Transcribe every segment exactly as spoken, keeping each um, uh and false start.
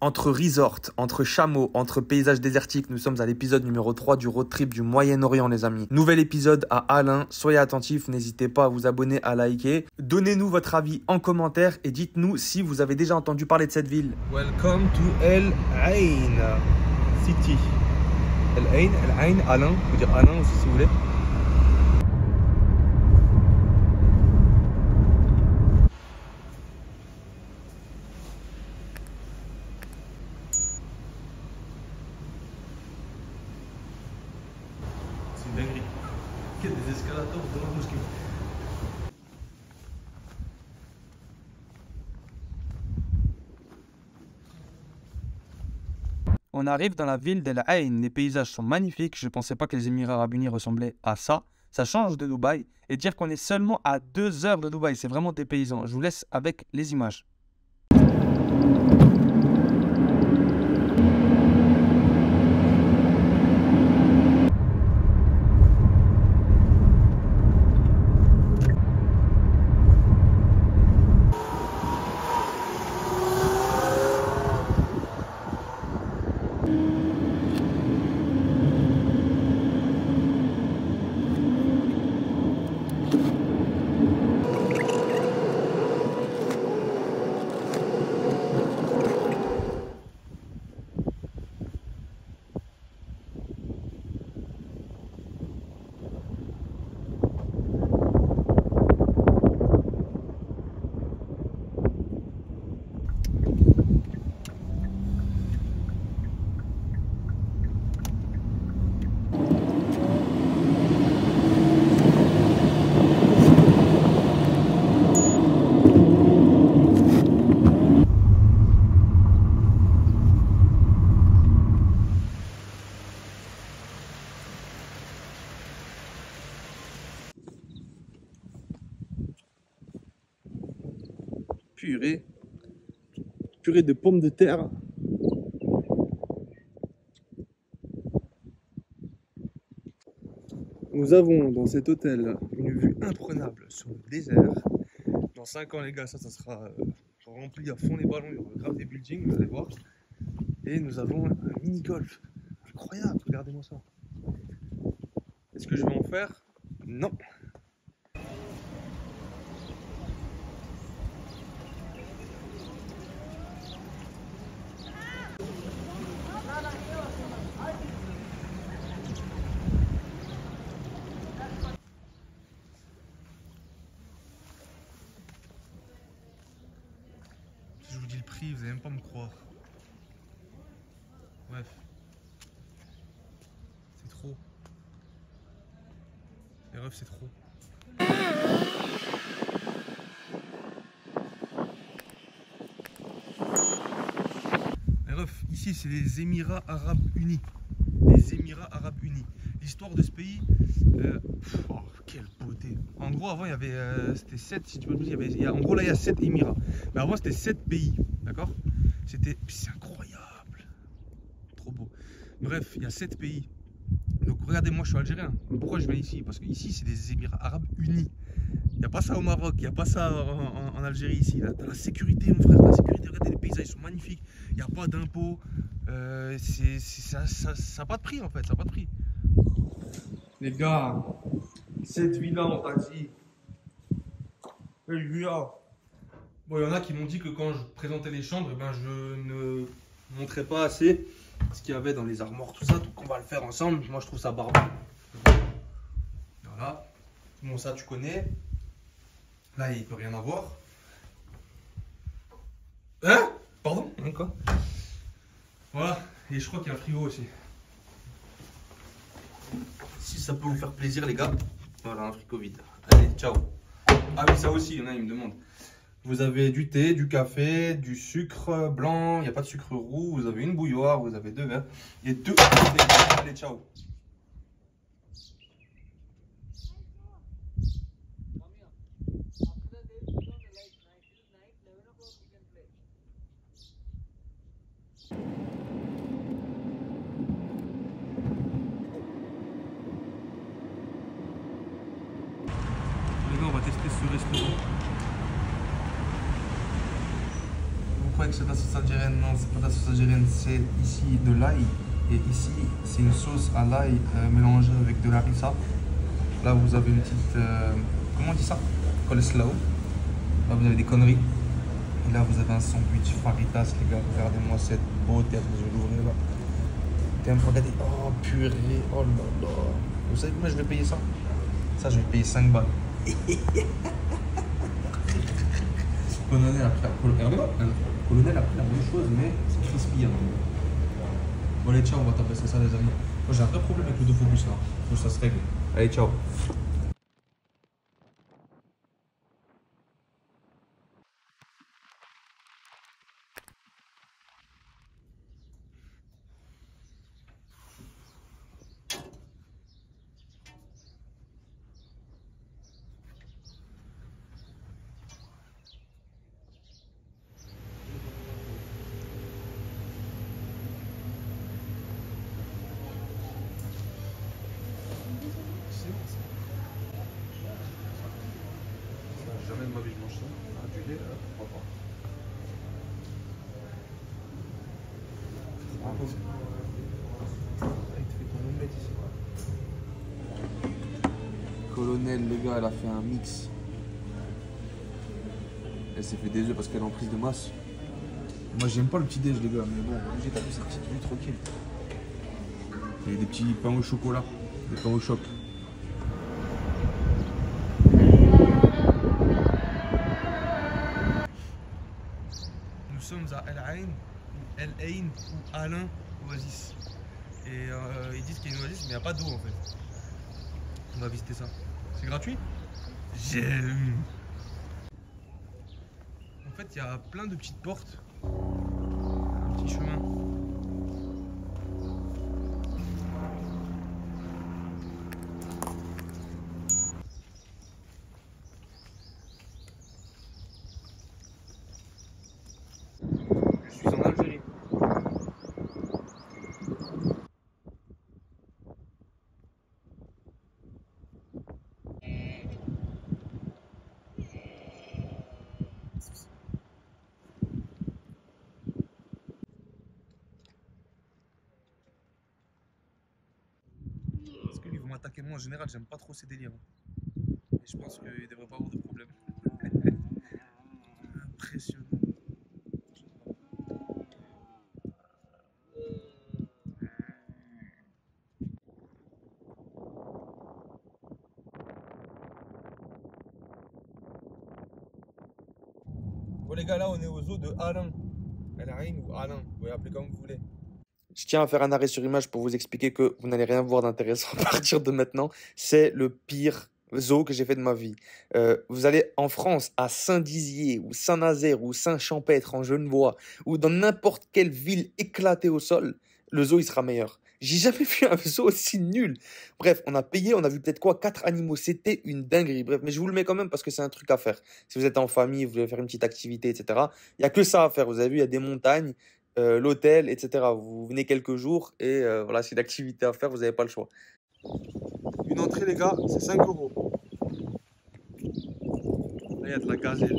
entre resorts, entre chameaux, entre paysages désertiques, nous sommes à l'épisode numéro trois du road trip du Moyen-Orient, les amis. Nouvel épisode à Al Ain, soyez attentifs, n'hésitez pas à vous abonner, à liker. Donnez-nous votre avis en commentaire et dites-nous si vous avez déjà entendu parler de cette ville. Welcome to Al Ain City. Al Ain, Al Ain, Al Ain, vous dire Al Ain aussi si vous voulez. Des escalators dans la mosquée. On arrive dans la ville d'Al Ain, les paysages sont magnifiques, je ne pensais pas que les Émirats arabes unis ressemblaient à ça. Ça change de Dubaï et dire qu'on est seulement à deux heures de Dubaï, c'est vraiment dépaysant. Je vous laisse avec les images. Purée, purée de pommes de terre. Nous avons dans cet hôtel une vue imprenable sur le désert. Dans cinq ans, les gars, ça, ça sera rempli à fond les ballons. Il y aura grave des buildings, vous allez voir. Et nous avons un mini-golf. Incroyable, regardez-moi ça. Est-ce que je vais en faire? Non. Je vous dis le prix, vous n'allez même pas me croire. Bref, c'est trop. Les refs, c'est trop. Les refs, ici, c'est les Émirats arabes unis. Les Émirats arabes unis. L'histoire de ce pays, euh, pff, oh, quelle beauté. En gros, avant, il y avait euh, c'était sept, si tu peux dire, il y avait, en gros, là, il y a sept Émirats. Mais avant, c'était sept pays, d'accord? C'était, c'est incroyable. Trop beau. Bref, il y a sept pays. Donc, regardez, moi, je suis algérien. Pourquoi je viens ici? Parce qu'ici, c'est des Émirats arabes unis. Il n'y a pas ça au Maroc, il n'y a pas ça en, en, en Algérie, ici. T'as la sécurité, mon frère, t'as la sécurité. Regardez, les paysages, ils sont magnifiques. Il n'y a pas d'impôts. Euh, ça n'a ça, ça pas de prix, en fait, ça n'a pas de prix. Les gars, cette villa, on t'a dit. Les gars. Bon, il y en a qui m'ont dit que quand je présentais les chambres, eh ben, je ne montrais pas assez ce qu'il y avait dans les armoires, tout ça. Donc, on va le faire ensemble. Moi, je trouve ça barbare. Voilà. Bon, ça, tu connais. Là, il ne peut rien avoir. Hein? Pardon? Hein, quoi? Voilà. Et je crois qu'il y a un frigo aussi. Si ça peut vous faire plaisir, les gars, voilà un frigo vide. Allez, ciao. Ah oui, ça aussi, il y en a, il me demande. Vous avez du thé, du café, du sucre blanc, il n'y a pas de sucre roux. Vous avez une bouilloire, vous avez deux verres. Et deux. Allez, ciao. avec cette sauce algérienne. Non, c'est pas la sauce algérienne, c'est ici de l'ail. Et ici, c'est une sauce à l'ail euh, mélangée avec de la harissa. Là, vous avez une petite... Euh, comment on dit ça? Coleslaw. Là, vous avez des conneries. Et là, vous avez un sandwich faritas, les gars. Regardez-moi cette beauté. Je vais l'ouvrir là. T'es un peu regardé. Oh, purée. Oh là là. Vous savez comment je vais payer ça? Ça, je vais payer cinq balles. Colonel a pris la même chose, mais c'est crispy. Hein. Bon, allez, ciao, on va taper ça, les amis. Moi, j'ai un vrai problème avec le dofobus là. Faut que ça se règle. Allez, ciao. Colonel, les gars, elle a fait un mix. Elle s'est fait des œufs parce qu'elle est en prise de masse. Moi, j'aime pas le petit déj, les gars, mais bon, j'ai tapé cette petite vue tranquille. Il y a des petits pains au chocolat, des pains au choc. Nous sommes à Al Ain, Al Ain ou Alain Oasis. Et euh, ils disent qu'il y a une oasis, mais il n'y a pas d'eau en fait. On va visiter ça. C'est gratuit? J'aime. En fait, il y a plein de petites portes. Un petit chemin. Je suis en Algérie. Attaquer moi en général, j'aime pas trop ces délires. Et je pense qu'il devrait pas avoir de problème. Impressionnant. Bon les gars, là on est aux eaux de Al Ain. Al Ain ou Al Ain, vous pouvez appeler comme vous voulez. Je tiens à faire un arrêt sur image pour vous expliquer que vous n'allez rien voir d'intéressant à partir de maintenant. C'est le pire zoo que j'ai fait de ma vie. Euh, vous allez en France, à Saint-Dizier, ou Saint-Nazaire, ou Saint-Champêtre, en Genevois, ou dans n'importe quelle ville éclatée au sol, le zoo, il sera meilleur. J'ai jamais vu un zoo aussi nul. Bref, on a payé, on a vu peut-être quoi, quatre animaux. C'était une dinguerie. Bref, mais je vous le mets quand même parce que c'est un truc à faire. Si vous êtes en famille, vous voulez faire une petite activité, et cetera. Il n'y a que ça à faire. Vous avez vu, il y a des montagnes. Euh, l'hôtel, et cetera. Vous venez quelques jours et euh, voilà, c'est une activité à faire, vous n'avez pas le choix. Une entrée, les gars, c'est cinq euros. Là, il y a de la gazelle.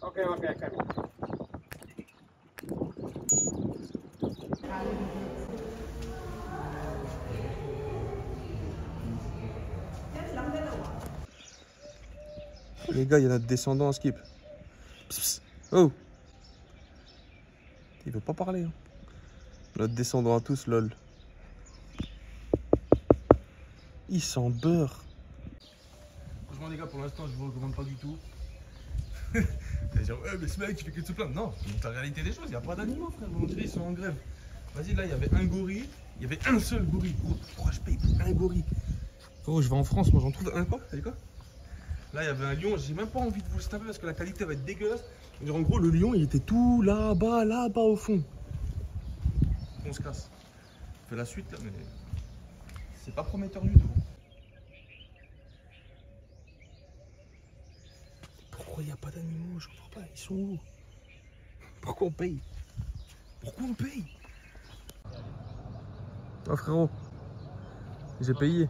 Ok, ok, ok. Les gars, il y a notre descendant en skip. Pss, pss. Oh, il veut pas parler. Hein. Notre descendant à tous, lol. Il s'en beurre. Franchement, les gars, pour l'instant, je vous recommande pas du tout. T'as dire, ouais, mais ce mec, tu fais que de se plaindre. Non, c'est la réalité des choses. Il n'y a pas d'animaux, frère. On dirait qu'ils sont en grève. Vas-y, là, il y avait un gorille. Il y avait un seul gorille. Oh, pourquoi je paye pour un gorille? Oh, je vais en France, moi, j'en trouve un quoi? T'as dit quoi? Là, il y avait un lion, j'ai même pas envie de vous le taper parce que la qualité va être dégueulasse. En gros, le lion, il était tout là-bas, là-bas au fond. On se casse. On fait la suite, là, mais c'est pas prometteur du tout. Pourquoi il n'y a pas d'animaux? Je comprends pas, ils sont où? Pourquoi on paye? Pourquoi on paye? Oh frérot, j'ai payé.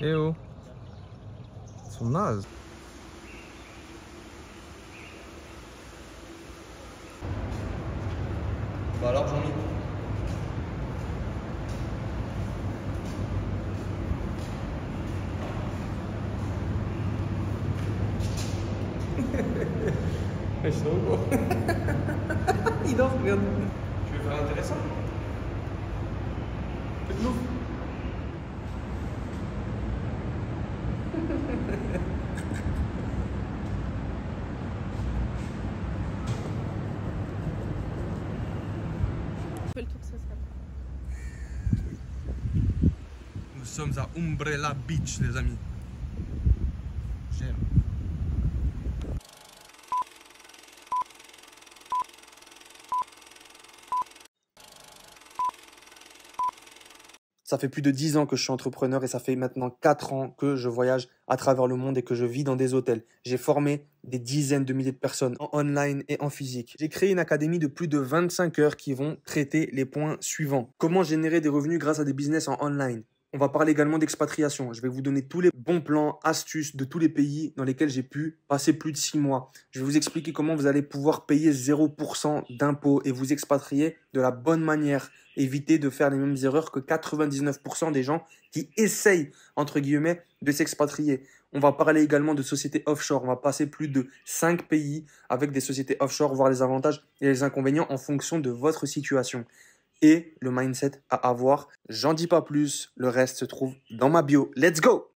Eh oh. Ils sont nazes. Bah alors j'en ai. Ils sont beaux. Ils dorment, regarde. Tu veux faire intéressant? Faites-nous. Nous sommes à Umbrella Beach, les amis. J'aime. Ça fait plus de dix ans que je suis entrepreneur et ça fait maintenant quatre ans que je voyage à travers le monde et que je vis dans des hôtels. J'ai formé des dizaines de milliers de personnes en online et en physique. J'ai créé une académie de plus de vingt-cinq heures qui vont traiter les points suivants. Comment générer des revenus grâce à des business en online. On va parler également d'expatriation. Je vais vous donner tous les bons plans, astuces de tous les pays dans lesquels j'ai pu passer plus de six mois. Je vais vous expliquer comment vous allez pouvoir payer zéro pour cent d'impôts et vous expatrier de la bonne manière. Éviter de faire les mêmes erreurs que quatre-vingt-dix-neuf pour cent des gens qui essayent, entre guillemets, de s'expatrier. On va parler également de sociétés offshore. On va passer plus de cinq pays avec des sociétés offshore, voir les avantages et les inconvénients en fonction de votre situation. Et le mindset à avoir. J'en dis pas plus, le reste se trouve dans ma bio. Let's go!